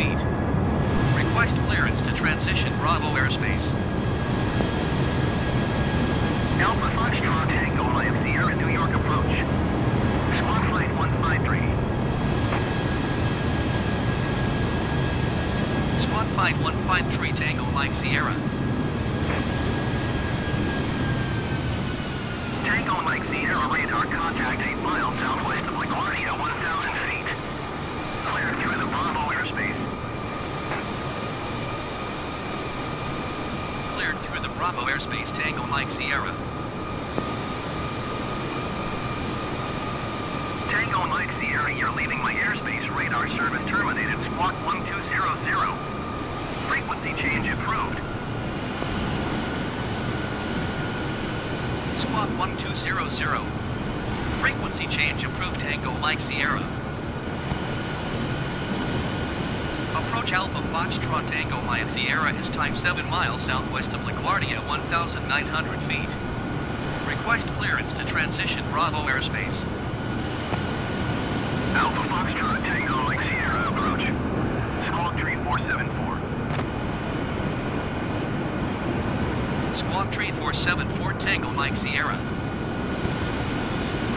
feet. Request clearance to transition Bravo airspace. Alpha Foxtrot Tango, I am Sierra New York approach. Squad flight 153. Squad flight 153 Tango, like Sierra. Tango, like Sierra, radar contact 8 miles southwest of LaGuardia, 1,000 feet. Cleared through the Bravo airspace. Cleared through the Bravo airspace, Tango, like Sierra. Tango, like Sierra, you're leaving my airspace. Radar service terminated. Squawk 1200. Frequency change approved. Squawk 1200. Frequency change approved, Tango, like Sierra. Approach Alpha Foxtrot Tango, like Sierra is time 7 miles southwest of LaGuardia, 1,900 feet. Request clearance to transition Bravo airspace. Alpha Foxtrot Tango, like Sierra, approach. Squawk 3474. Squawk 3474 Tango, like Sierra.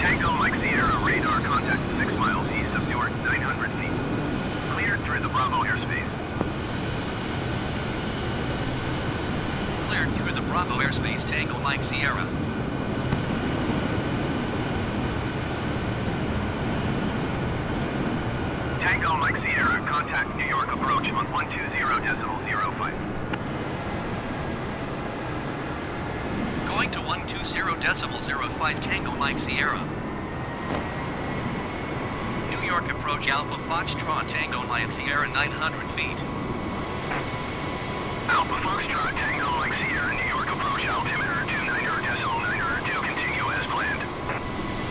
Tango, like Sierra, radar contact 6 miles east of Newark, 900 feet. Cleared through the Bravo airspace. Cleared through the Bravo airspace, Tango, like Sierra. Tango, like Sierra, contact New York approach on 120.05. Going to 120.05 Tango, like Sierra. New York approach Alpha Foxtrot Tango, like Sierra, 900 feet. Alpha Foxtrot Tango, like Sierra, New York approach, altimeter 29.92, continue as planned.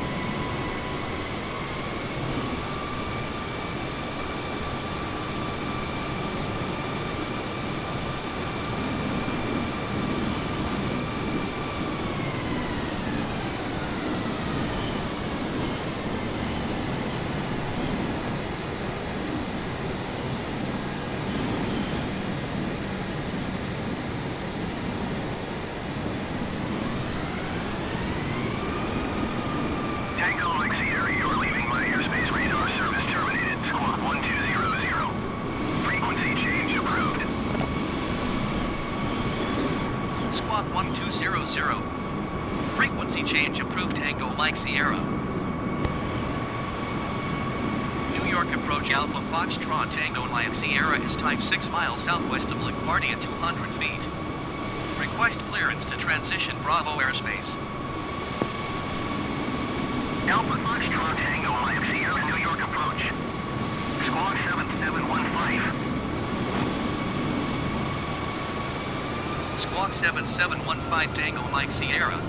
Squawk 1200. Frequency change approved, Tango, like Sierra. New York approach Alpha Foxtrot Tango, like Sierra is time 6 miles southwest of LaGuardia, 200 feet. Request clearance to transition Bravo airspace. Alpha Foxtrot Tango, like Sierra, New York approach. Squawk 7715. Squawk 7715 Tango, like Sierra.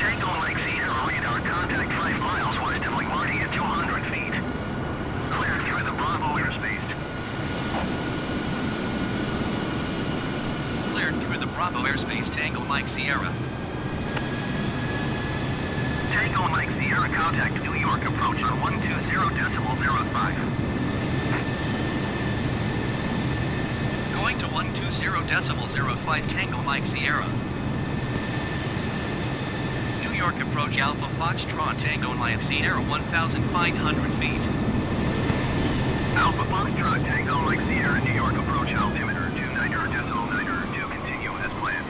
Tango, like Sierra, radar contact 5 miles west of LaGuardia, 200 feet. Cleared through the Bravo airspace. Cleared through the Bravo airspace, Tango, like Sierra. Tango, like Sierra, contact New York approach on 120.05. Going to 120.05 Tango, like Sierra. New York approach Alpha Foxtrot Tango, like Sierra, 1,500 feet. Alpha Foxtrot Tango, like Sierra, New York approach, altimeter 29.92, continue as planned.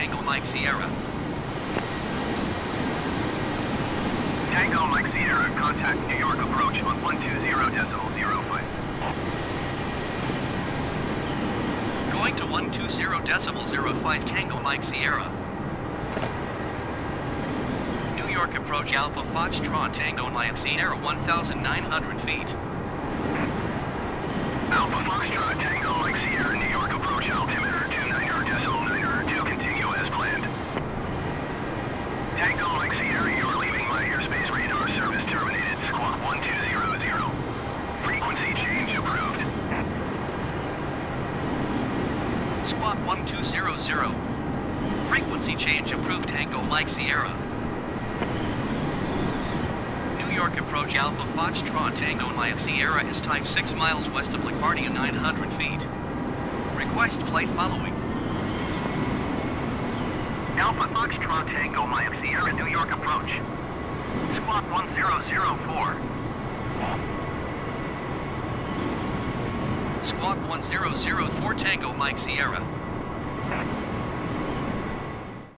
Tango Mike Sierra. Tango Mike Sierra, contact New York approach on 120.05. Going to 120.05 Tango Mike Sierra. New York approach Alpha Foxtrot Tango Mike Sierra 1,900 feet. Alpha Foxtrot Tango Mike Sierra, New York approach altimeter 29.92, continue as planned. Tango Mike Sierra, you are leaving my airspace, radar service terminated, squawk 1200. Frequency change approved. Squawk 1200. Frequency change approved Tango Mike Sierra. New York approach Alpha Foxtrot Tango Mike Sierra is time 6 miles west of LaGuardia, 900 feet. Request flight following. Alpha Foxtrot Tango Mike Sierra, New York approach. Squawk 1004. Squawk 1004 Tango Mike Sierra.